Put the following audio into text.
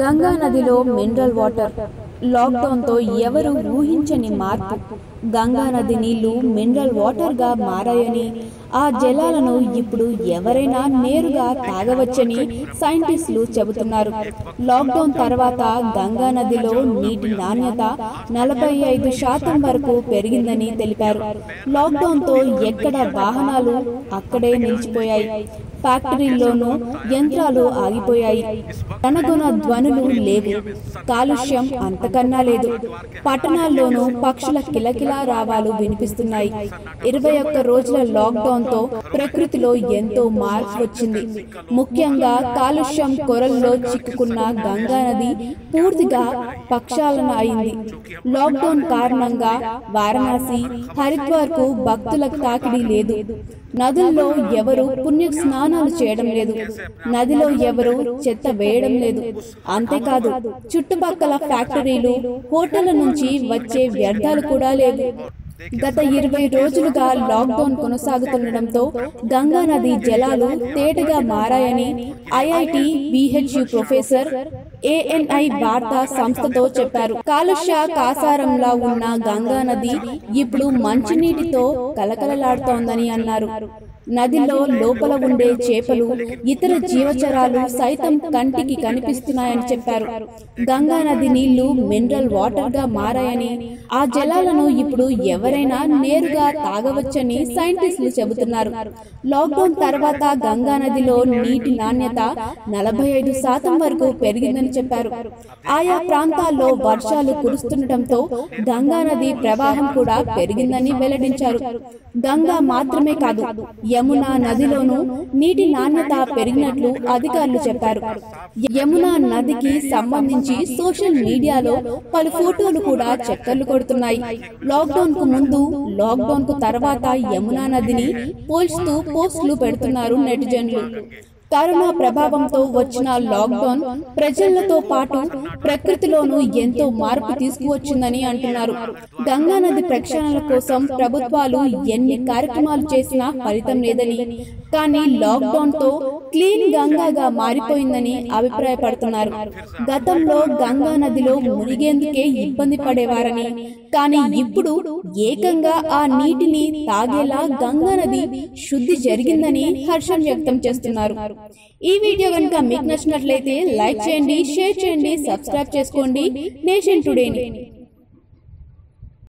గంగా నదిలో mineral water లాక్డౌన్తో ఎవరు ఊహించని మార్పు. గంగా నది నీళ్లు మినరల్ వాటర్గా మారాయని, ఆ జలాలను ఇప్పుడు ఎవరైనా నేరుగా తాగవచ్చని సైంటిస్టులు చెబుతున్నారు. లాక్డౌన్ తర్వాత గంగా నదిలో నీటి నాణ్యత 45% వరకు పెరిగిందని తెలిపారు. లాక్డౌన్తో ఎక్కడ వాహనాలు అక్కడే నిలిచిపోయాయి, ఫ్యాక్టరీల్లోనూ యంత్రాలు ఆగిపోయాయి, రణగొన ధ్వనులు లేవు, కాలుష్యం అంతకన్నా లేదు. పట్టణాల్లోనూ పక్షుల కిలకిలా రావాలు వినిపిస్తున్నాయి. 21 రోజుల లాక్డౌన్తో ప్రకృతిలో ఎంతో మార్పు వచ్చింది. ముఖ్యంగా కాలుష్యం కొరల్లో చిక్కుకున్న గంగా నది పూర్తిగా ప్రక్షాళన అయింది. లాక్డౌన్ కారణంగా వారణాసి, హరిద్వార్కు భక్తుల తాకిడి లేదు. నదుల్లో ఎవరు పుణ్య స్నానాలు చేయడం లేదు, నదిలో ఎవరు చెత్త వేయడం లేదు. అంతేకాదు, చుట్టుపక్కల ఫ్యాక్టరీలు, హోటళ్ల నుంచి వచ్చే వ్యర్థాలు కూడా లేవు. గత 20 రోజులుగా లాక్డౌన్ కొనసాగుతుండటంతో గంగా నది జలాలు తేటగా మారాయని ఐఐటి విహెచ్యు ప్రొఫెసర్ ANI వార్తా సంస్థతో చెప్పారు. కాలుష్య కాసారంలా ఉన్న గంగా నది ఇప్పుడు మంచినీటితో కలకలలాడుతోందని అన్నారు. నదిలో లోపల ఉండే చేపలు, ఇతర జీవచరాలు సైతం కంటికి కనిపిస్తున్నాయని చెప్పారు. గంగా నది నీళ్లు మినరల్ వాటర్ గా మారాయని, ఆ జలాలను ఇప్పుడు ఎవరైనా నేరుగా తాగవచ్చని సైంటిస్టులు చెబుతున్నారు. లాక్డౌన్ తర్వాత గంగా నదిలో నీటి నాణ్యత 45% వరకు పెరిగిందని చెప్పారు. ఆయా ప్రాంతాల్లో వర్షాలు కురుస్తుండటంతో గంగా నది ప్రవాహం కూడా పెరిగిందని వెల్లడించారు. గంగా మాత్రమే కాదు, యమునా నదిలోనూ నీటి నాణ్యత పెరిగినట్లు అధికారులు చెప్పారు. యమునా నదికి సంబంధించి సోషల్ మీడియాలో పలు ఫోటోలు కూడా చక్కర్లు కొడుతున్నాయి. లాక్డౌన్ కు ముందు, లాక్డౌన్ కు తర్వాత యమునా నదిని పోల్చుతూ పోస్టులు పెడుతున్నారు నెటిజన్లు. కరోనా ప్రభావంతో వచ్చిన లాక్డౌన్ ప్రజలతో పాటు ప్రకృతిలోనూ ఎంతో మార్పు తీసుకువచ్చిందని అంటున్నారు. గంగా నది ప్రక్షాళన కోసం ప్రభుత్వాలు ఎన్ని కార్యక్రమాలు చేసినా ఫలితం లేదని, కానీ లాక్డౌన్ తో క్లీన్ గంగాగా మారిపోయిందని అభిప్రాయపడుతున్నారు. గతంలో గంగా నదిలో మునిగేందుకే ఇబ్బంది పడేవారని, కానీ ఇప్పుడు ఏకంగా ఆ నీటిని తాగేలా గంగా నది శుద్ధి జరిగిందని హర్షం వ్యక్తం చేస్తున్నారు. ఈ వీడియో గనుక మీకు నచ్చినట్లయితే లైక్ చేయండి, షేర్ చేయండి, సబ్స్క్రైబ్ చేసుకోండి నేషన్ టుడేని.